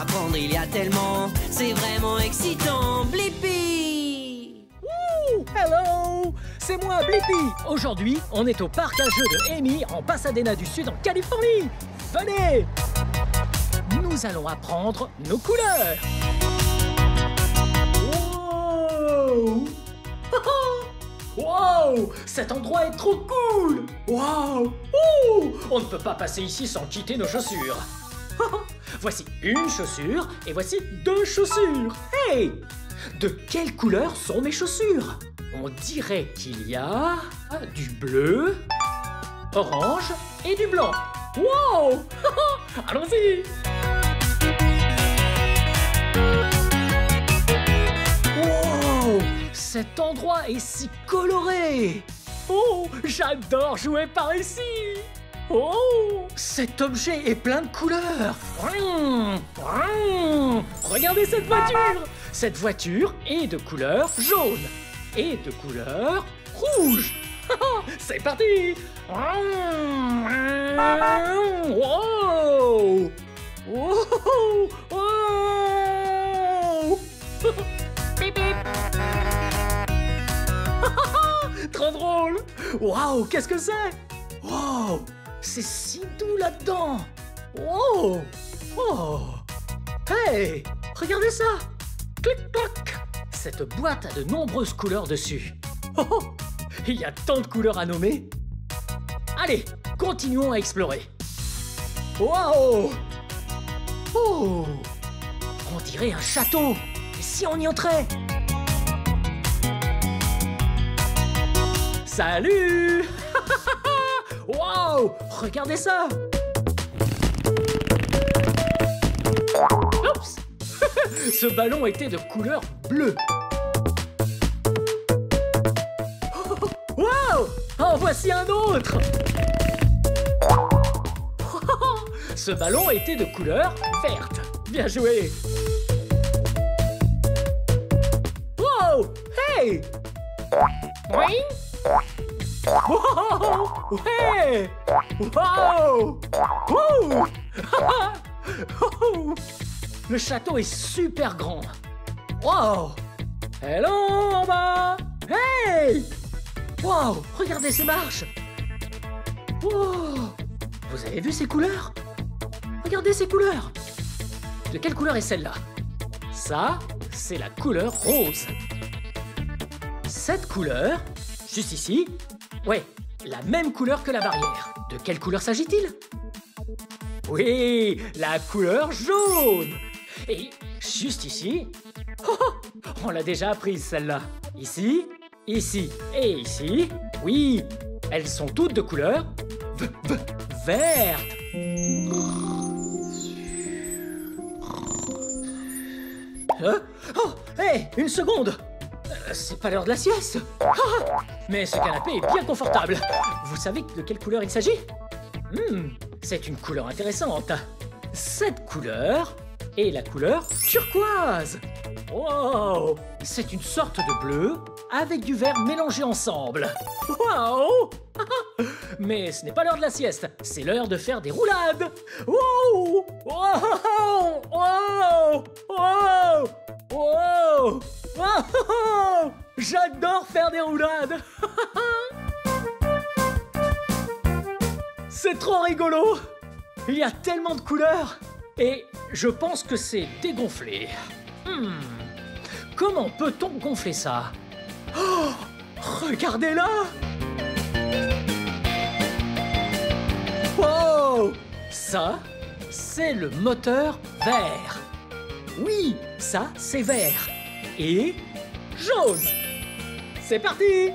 Apprendre, il y a tellement, c'est vraiment excitant. Blippi! Wouh! Hello! C'est moi, Blippi! Aujourd'hui, on est au parc à jeux de Amy en Pasadena du Sud, en Californie. Venez! Nous allons apprendre nos couleurs. Wow! Wow! Cet endroit est trop cool! Wow! Ouh! On ne peut pas passer ici sans quitter nos chaussures. Voici une chaussure et voici deux chaussures. Hey! De quelle couleur sont mes chaussures? On dirait qu'il y a du bleu, orange et du blanc. Wow! Allons-y! Wow! Cet endroit est si coloré! Oh! J'adore jouer par ici! Oh! Cet objet est plein de couleurs. Regardez cette voiture. Cette voiture est de couleur jaune et de couleur rouge. C'est parti. Wow! Wow! Wow! Bip, bip. Trop drôle. Waouh! Qu'est-ce que c'est? Wow! C'est si doux là-dedans. Wow! Oh! Hey! Regardez ça! Clic, clac! Cette boîte a de nombreuses couleurs dessus. Oh! Il y a tant de couleurs à nommer. Allez, continuons à explorer. Wow! Oh! On dirait un château. Et si on y entrait? Salut! Wow! Regardez ça! Oups! Ce ballon était de couleur bleue. Wow! En voici un autre! Ce ballon était de couleur verte. Bien joué! Wow! Hey! Oui? Wow! Ouais! Wow! Wow! Le château est super grand. Wow! Hello en bas! Hey! Wow! Regardez ces marches! Wow! Vous avez vu ces couleurs? Regardez ces couleurs! De quelle couleur est celle-là? Ça, c'est la couleur rose. Cette couleur, juste ici, ouais, la même couleur que la barrière. De quelle couleur s'agit-il? Oui, la couleur jaune. Et juste ici, oh, on l'a déjà apprise celle-là. Ici, ici et ici, oui, elles sont toutes de couleur verte. Oh, hey, une seconde. C'est pas l'heure de la sieste. Mais ce canapé est bien confortable. Vous savez de quelle couleur il s'agit? C'est une couleur intéressante. Cette couleur est la couleur turquoise. Wow! C'est une sorte de bleu avec du vert mélangé ensemble. Wow! Mais ce n'est pas l'heure de la sieste. C'est l'heure de faire des roulades. Wow! Wow! Wow! Wow! Wow! Wow! J'adore faire des roulades. C'est trop rigolo. Il y a tellement de couleurs. Et je pense que c'est dégonflé. Comment peut-on gonfler ça? Oh! Regardez-la! Wow! Ça, c'est le moteur vert. Oui, ça, c'est vert. Et jaune. C'est parti!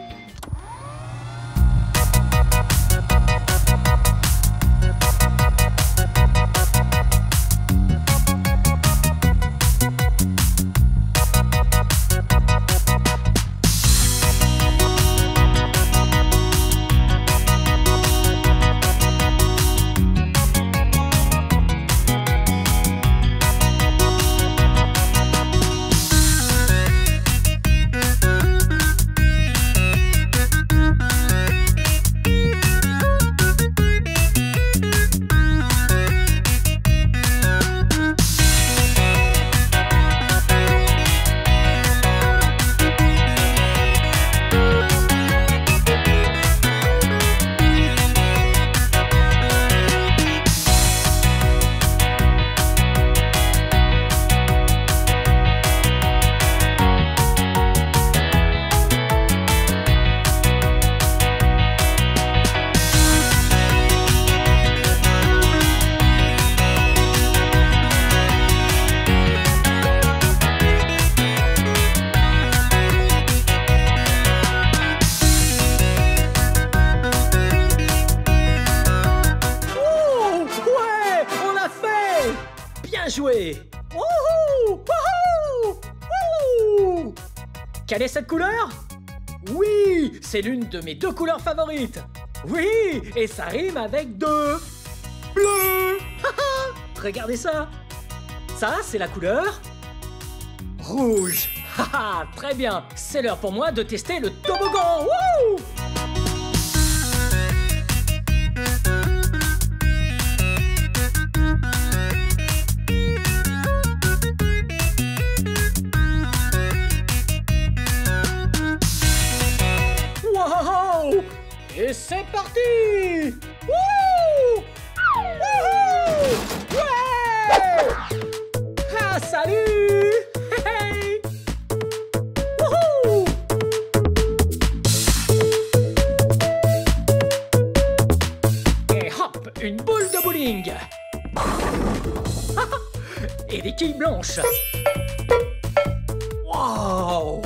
Allez! Wouhou! Wouhou! Wouhou! Quelle est cette couleur? Oui, c'est l'une de mes deux couleurs favorites. Oui, et ça rime avec deux. Bleu. Regardez ça. Ça, c'est la couleur rouge. Très bien, c'est l'heure pour moi de tester le toboggan. Wouh! Et c'est parti! Wouh! Wouhou! Ouais! Ah, salut! Hey! Wouhou! Et hop! Une boule de bowling! Et des quilles blanches! Wow!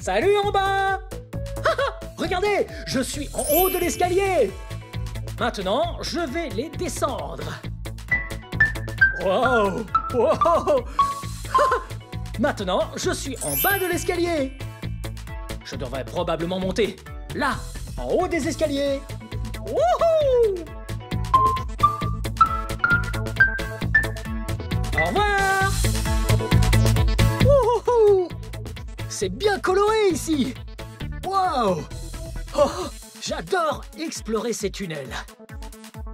Salut en bas! Regardez, je suis en haut de l'escalier! Maintenant, je vais les descendre. Wow! Wow! Maintenant, je suis en bas de l'escalier. Je devrais probablement monter. Là, en haut des escaliers. Wouhou! Au revoir! Wouhou! C'est bien coloré ici! Wow! Oh, j'adore explorer ces tunnels!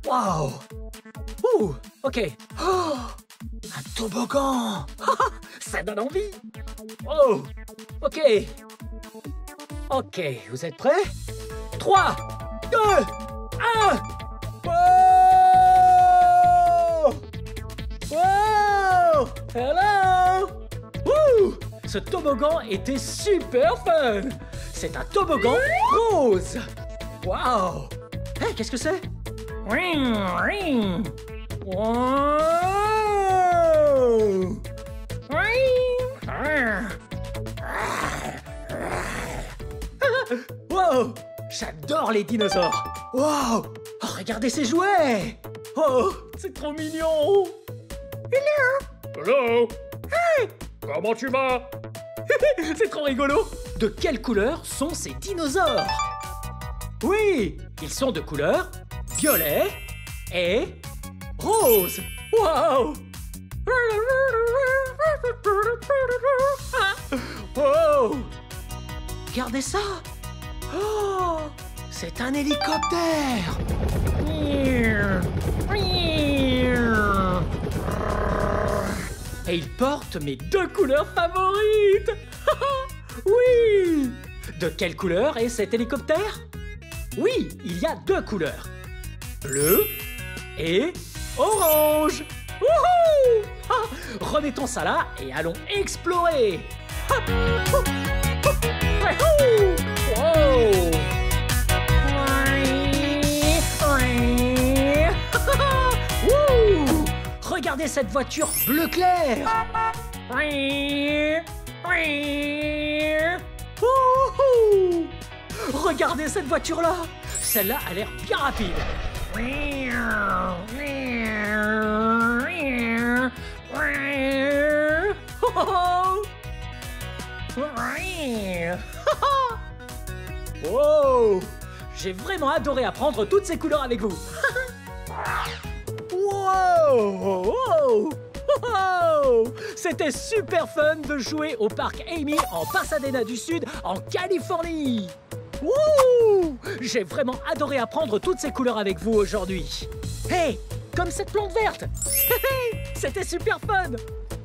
Wow! Ouh! Ok! Oh, un toboggan! Ça donne envie! Oh! Ok! Ok, vous êtes prêts? 3, 2, 1! Wow! Wow! Hello! Ouh! Ce toboggan était super fun! C'est un toboggan rose! Waouh! Hé, qu'est-ce que c'est? Ring, ring! Wow! Ring! Wow! J'adore les dinosaures! Wow! Oh, regardez ces jouets! Oh, c'est trop mignon! Hello! Hello! Hey! Comment tu vas? C'est trop rigolo! De quelle couleur sont ces dinosaures? Oui, ils sont de couleur violet et rose. Wow! Wow! Regardez ça! Oh, c'est un hélicoptère! Et il porte mes deux couleurs favorites. Oui! De quelle couleur est cet hélicoptère? Oui, il y a deux couleurs. Bleu et orange. Wouhou! Ah, remettons ça là et allons explorer. Wow! Regardez cette voiture bleu clair! Regardez cette voiture-là! Celle-là a l'air bien rapide! Wow! J'ai vraiment adoré apprendre toutes ces couleurs avec vous! Wow, wow, wow. C'était super fun de jouer au parc Amy en Pasadena du Sud, en Californie. Wouh! J'ai vraiment adoré apprendre toutes ces couleurs avec vous aujourd'hui. Hey, comme cette plante verte. C'était super fun.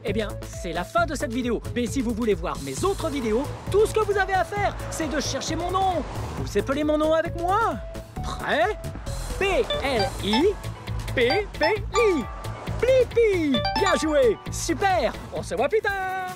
Eh bien, c'est la fin de cette vidéo. Mais si vous voulez voir mes autres vidéos, tout ce que vous avez à faire, c'est de chercher mon nom. Vous appelez mon nom avec moi. Prêt? B-L-I P-P-I! Blippi! Bien joué! Super! On se voit plus tard!